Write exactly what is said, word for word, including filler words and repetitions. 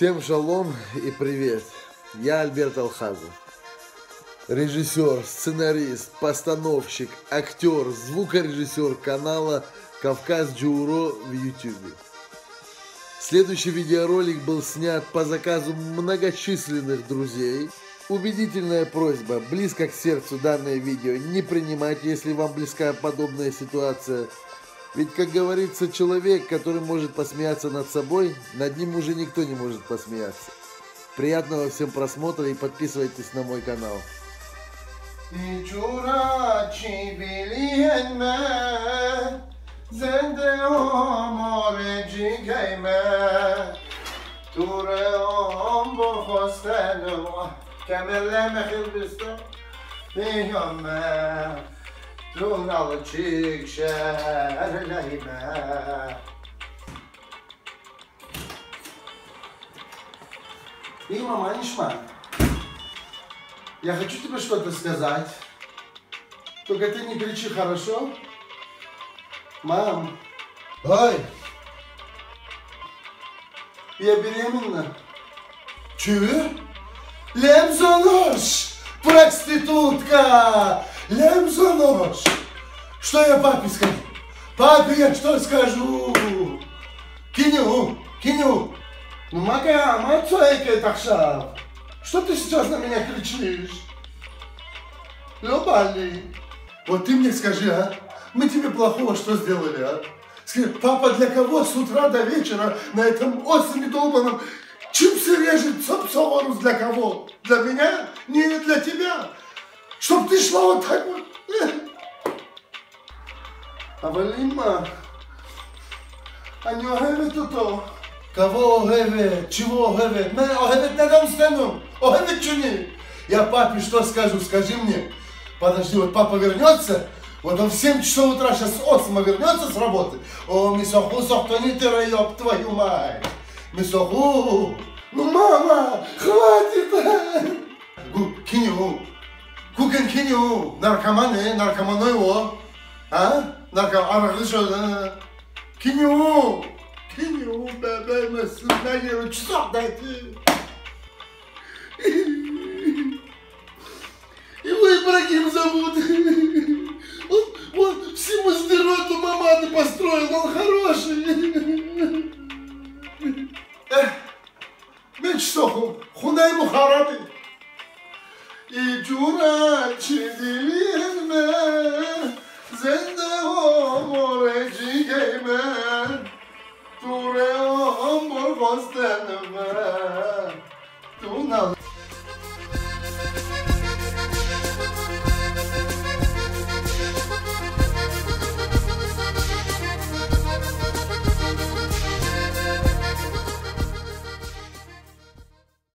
Всем шалом и привет! Я Альберт Алхазов. Режиссер, сценарист, постановщик, актер, звукорежиссер канала «Кавказ Джухуро» в YouTube. Следующий видеоролик был снят по заказу многочисленных друзей. Убедительная просьба, близко к сердцу данное видео не принимать, если вам близка подобная ситуация. Ведь, как говорится, человек, который может посмеяться над собой, над ним уже никто не может посмеяться. Приятного всем просмотра и подписывайтесь на мой канал. Donal çık şehirlerime Эй, мама, Анишма, я хочу тебе что-то сказать. Только ты не кричи, хорошо? Мам, ой, я беременна. Чего? Лемзонош, проститутка! Лемзонош! Что я папе скажу? Папе я что скажу? Киню, киню! Ну, Мака, мать твоя такша! Что ты сейчас на меня кричишь? Любали! Вот ты мне скажи, а? Мы тебе плохого что сделали, а? Скажи, папа для кого с утра до вечера на этом осени долбаном чипсы режет, сопсоворус для кого? Для меня? Не для тебя! Чтоб ты шла вот так вот. А Валима, они огевят это. Кого огевят? Чего огевят? Мы огевят не дам стену. Огевят чуни. Я папе что скажу? Скажи мне. Подожди, вот папа вернется. Вот он в семь часов утра сейчас осма вернется с работы. О, мисоху, сохтоните, райоп, твою мать. Мисоху. Ну, мама, хватит. Кинь. Кукен киню, наркоманы, наркоманы его, а? Наркоманы, наркоманы, киню, киню, да, дай мне сюда, часов дайте. Его Ибрагим зовут. Он, он всему сдероту мамады построил, он хороший. Эх, мечтоху, худай ему хараты. И чура чидилиме, зендао море чигеме, турео моргостеме.